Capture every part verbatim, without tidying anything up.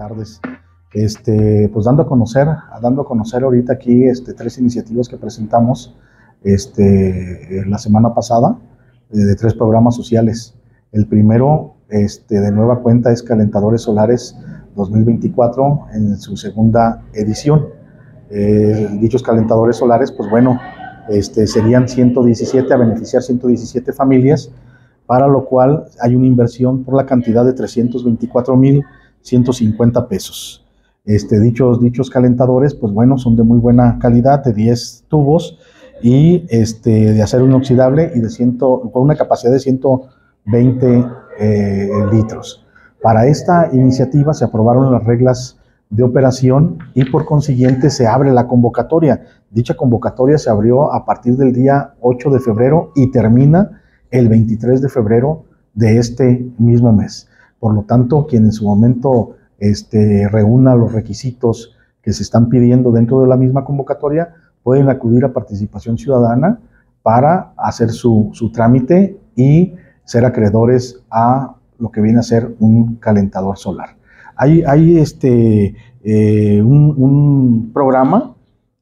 tardes. Este, pues dando a conocer, dando a conocer ahorita aquí este, tres iniciativas que presentamos este, la semana pasada, de tres programas sociales. El primero, este, de nueva cuenta, es Calentadores Solares dos mil veinticuatro en su segunda edición. Eh, dichos calentadores solares, pues bueno, este, serían ciento diecisiete, a beneficiar ciento diecisiete familias, para lo cual hay una inversión por la cantidad de trescientos veinticuatro mil ciento cincuenta pesos. Este, dichos, dichos calentadores, pues bueno, son de muy buena calidad, de diez tubos y este, de acero inoxidable y de cien, con una capacidad de ciento veinte eh, litros. Para esta iniciativa se aprobaron las reglas de operación y por consiguiente se abre la convocatoria. Dicha convocatoria se abrió a partir del día ocho de febrero y termina el veintitrés de febrero de este mismo mes. Por lo tanto, quien en su momento este, reúna los requisitos que se están pidiendo dentro de la misma convocatoria, pueden acudir a Participación Ciudadana para hacer su, su trámite y ser acreedores a lo que viene a ser un calentador solar. Hay, hay este, eh, un, un programa,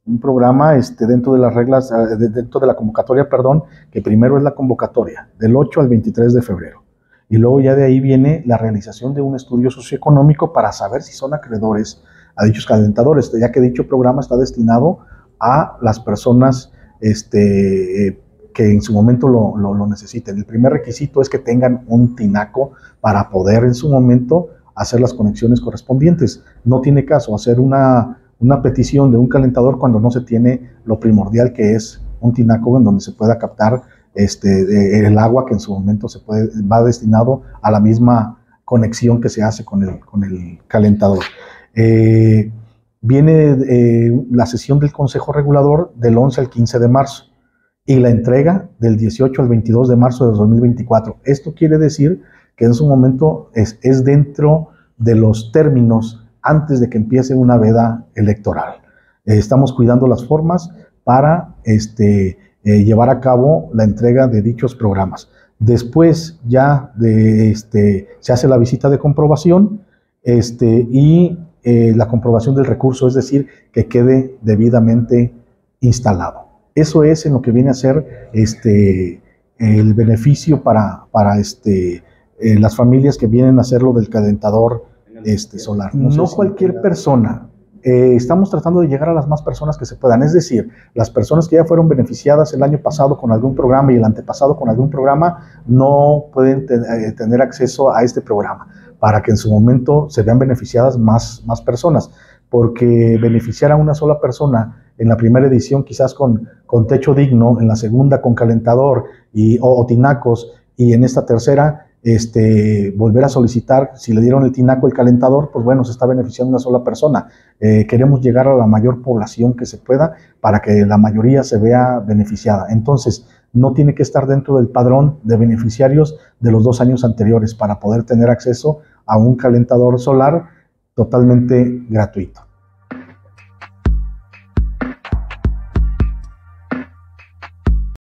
un programa este, dentro de las reglas, dentro de la convocatoria, perdón, que primero es la convocatoria, del ocho al veintitrés de febrero. Y luego ya de ahí viene la realización de un estudio socioeconómico para saber si son acreedores a dichos calentadores, ya que dicho programa está destinado a las personas este, que en su momento lo, lo, lo necesiten. El primer requisito es que tengan un tinaco para poder en su momento hacer las conexiones correspondientes. No tiene caso hacer una, una petición de un calentador cuando no se tiene lo primordial, que es un tinaco en donde se pueda captar Este, de, el agua que en su momento se puede, va destinado a la misma conexión que se hace con el, con el calentador. Eh, viene eh, la sesión del Consejo Regulador del once al quince de marzo y la entrega del dieciocho al veintidós de marzo de dos mil veinticuatro. Esto quiere decir que en su momento es, es dentro de los términos antes de que empiece una veda electoral. Eh, estamos cuidando las formas para este, Eh, llevar a cabo la entrega de dichos programas. Después ya de este, se hace la visita de comprobación este, y eh, la comprobación del recurso, es decir, que quede debidamente instalado. Eso es en lo que viene a ser este, el beneficio para, para este, eh, las familias que vienen a hacer lo del calentador este, solar. No, no sé cualquier si persona. Eh, estamos tratando de llegar a las más personas que se puedan, es decir, las personas que ya fueron beneficiadas el año pasado con algún programa y el antepasado con algún programa no pueden te eh, tener acceso a este programa, para que en su momento se vean beneficiadas más, más personas, porque beneficiar a una sola persona en la primera edición quizás con, con techo digno, en la segunda con calentador y, o, o tinacos, y en esta tercera Este, volver a solicitar, si le dieron el tinaco, el calentador, pues bueno, se está beneficiando una sola persona. Eh, queremos llegar a la mayor población que se pueda para que la mayoría se vea beneficiada. Entonces, no tiene que estar dentro del padrón de beneficiarios de los dos años anteriores para poder tener acceso a un calentador solar totalmente gratuito.